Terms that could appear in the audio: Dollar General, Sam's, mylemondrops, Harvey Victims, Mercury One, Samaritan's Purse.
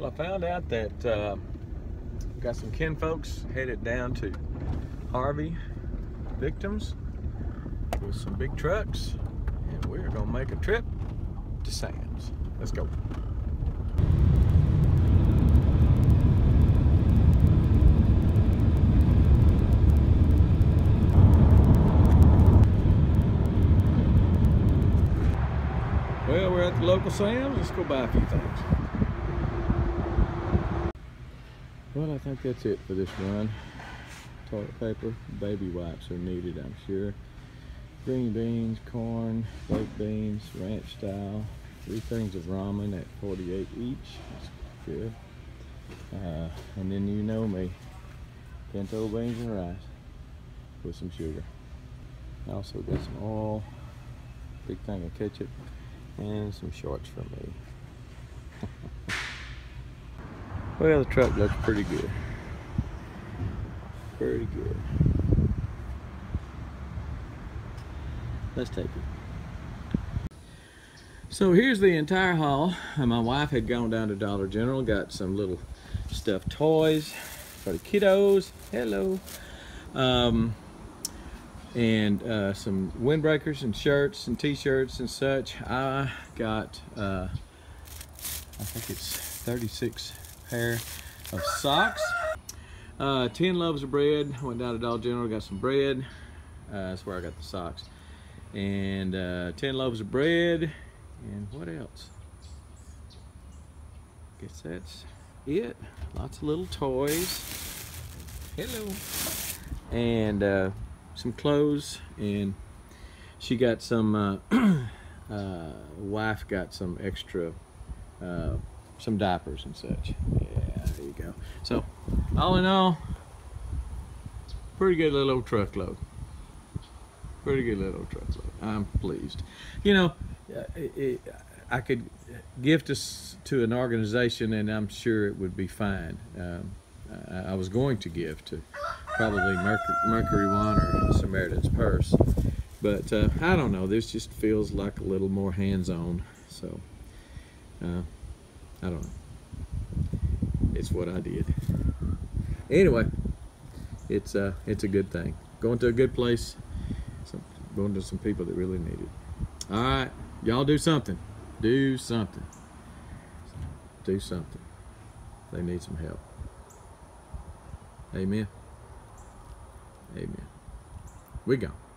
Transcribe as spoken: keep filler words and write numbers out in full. Well, I found out that uh, got some kin folks headed down to Harvey Victims with some big trucks, and we're gonna make a trip to Sam's. Let's go. Well, we're at the local Sam's. Let's go buy a few things. Well, I think that's it for this run. Toilet paper, baby wipes are needed, I'm sure. Green beans, corn, baked beans, ranch style. Three things of ramen at forty-eight each. That's good. Uh, and then you know me, pinto beans and rice with some sugar. I also got some oil, big thing of ketchup, and some shorts for me. Well, the truck looks pretty good. Pretty good. Let's take it. So here's the entire haul. My wife had gone down to Dollar General, got some little stuffed toys for the kiddos. Hello. Um, and uh, some windbreakers and shirts and t-shirts and such. I got, uh, I think it's thirty-six pair of socks. Uh, ten loaves of bread. Went down to Dollar General, got some bread. Uh, that's where I got the socks. And uh, ten loaves of bread. And what else? Guess that's it. Lots of little toys. Hello. And uh, some clothes. And she got some. Uh, uh, wife got some extra. Uh, some diapers and such. Yeah, there you go. So all in all, pretty good little old truckload. Pretty good little truckload. I'm pleased. You know, it, it, I could give this to an organization and I'm sure it would be fine. Um, I, I was going to give to probably Mercury, Mercury One or Samaritan's Purse, but uh, I don't know. This just feels like a little more hands-on. So, uh, I don't know. It's what I did. Anyway, it's uh, it's a good thing. Going to a good place. Some, going to some people that really need it. All right, y'all do something. Do something. Do something. They need some help. Amen. Amen. We gone.